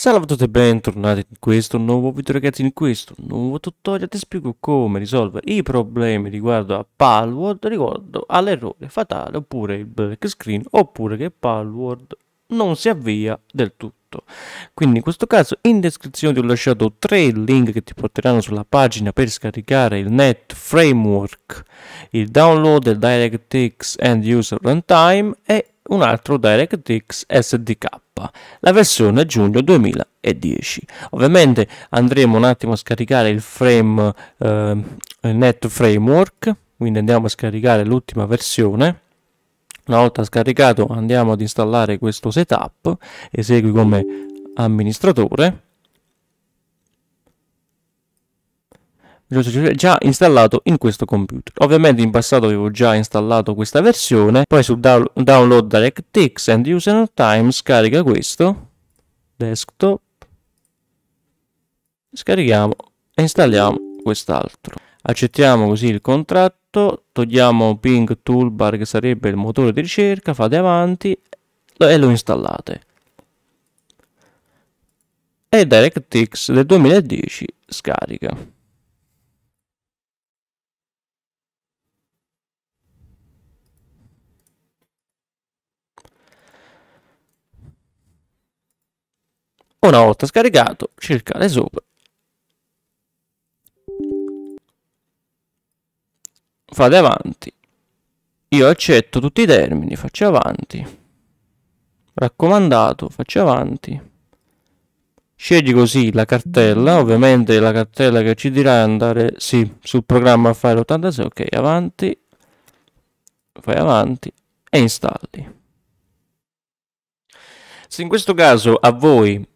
Salve a tutti e bentornati in questo nuovo video ragazzi, in questo nuovo tutorial ti spiego come risolvere i problemi riguardo a Palworld, riguardo all'errore fatale oppure il black screen oppure che Palworld non si avvia del tutto. Quindi in questo caso in descrizione ti ho lasciato 3 link che ti porteranno sulla pagina per scaricare il Net Framework, il download del DirectX End User Runtime e un altro DirectX SDK, la versione giugno 2010. Ovviamente andremo un attimo a scaricare il Net Framework, quindi andiamo a scaricare l'ultima versione. Una volta scaricato andiamo ad installare questo setup, esegui come amministratore. Già installato in questo computer. Ovviamente in passato avevo già installato questa versione, poi su download DirectX and user runtime scarica questo desktop, scarichiamo e installiamo quest'altro, accettiamo così il contratto, togliamo ping toolbar che sarebbe il motore di ricerca, fate avanti e lo installate e DirectX del 2010 scarica. Una volta scaricato, cercare sopra, fate avanti, io accetto tutti i termini, faccio avanti, raccomandato, faccio avanti, scegli così la cartella, ovviamente la cartella che ci dirà andare, sì, sul programma file 86, ok, avanti, fai avanti e installi. Se in questo caso a voi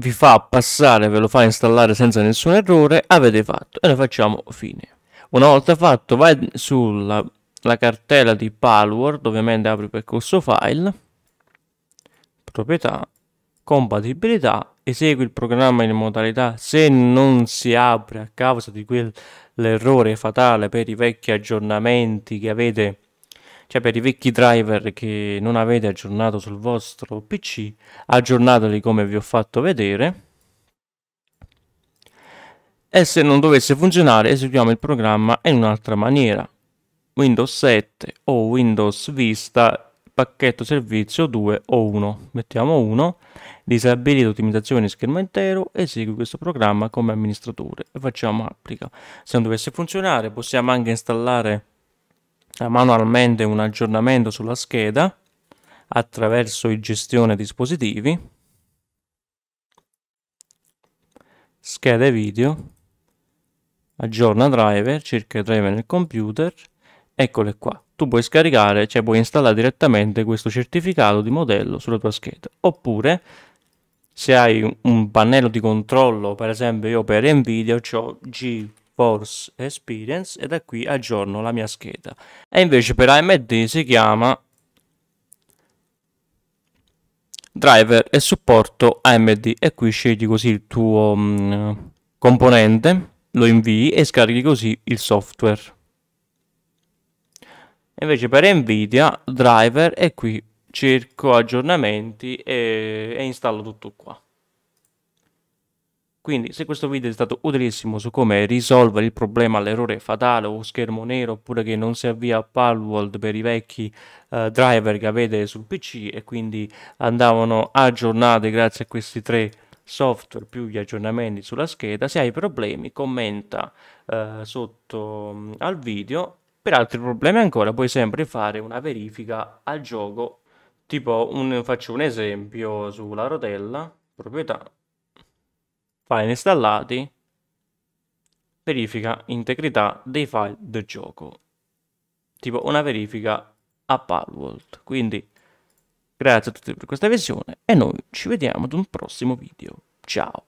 vi fa passare, ve lo fa installare senza nessun errore, avete fatto e ne facciamo fine. Una volta fatto vai sulla cartella di Palworld, ovviamente apri percorso file, proprietà, compatibilità, esegui il programma in modalità se non si apre a causa di quell'errore fatale per i vecchi aggiornamenti che avete, cioè per i vecchi driver che non avete aggiornato sul vostro PC, aggiornateli come vi ho fatto vedere. E se non dovesse funzionare, eseguiamo il programma in un'altra maniera. Windows 7 o Windows Vista, pacchetto servizio 2 o 1. Mettiamo 1, disabilita ottimizzazione schermo intero, esegui questo programma come amministratore e facciamo applica. Se non dovesse funzionare, possiamo anche installare manualmente un aggiornamento sulla scheda attraverso il gestione dispositivi, schede video, aggiorna driver, cerca driver nel computer, eccole qua. Tu puoi scaricare, cioè puoi installare direttamente questo certificato di modello sulla tua scheda, oppure se hai un pannello di controllo, per esempio io per Nvidia ho GeForce Experience e da qui aggiorno la mia scheda, e invece per AMD si chiama driver e supporto AMD e qui scegli così il tuo componente, lo invii e scarichi così il software. Invece per Nvidia driver e qui cerco aggiornamenti e installo tutto qua. Quindi se questo video è stato utilissimo su come risolvere il problema all'errore fatale o schermo nero oppure che non si avvia Palworld per i vecchi driver che avete sul PC e quindi andavano aggiornati grazie a questi 3 software più gli aggiornamenti sulla scheda, se hai problemi commenta sotto al video. Per altri problemi ancora puoi sempre fare una verifica al gioco, tipo faccio un esempio sulla rotella, proprietà, file installati, verifica integrità dei file del gioco, tipo una verifica a Palworld. Quindi grazie a tutti per questa visione e noi ci vediamo ad un prossimo video. Ciao!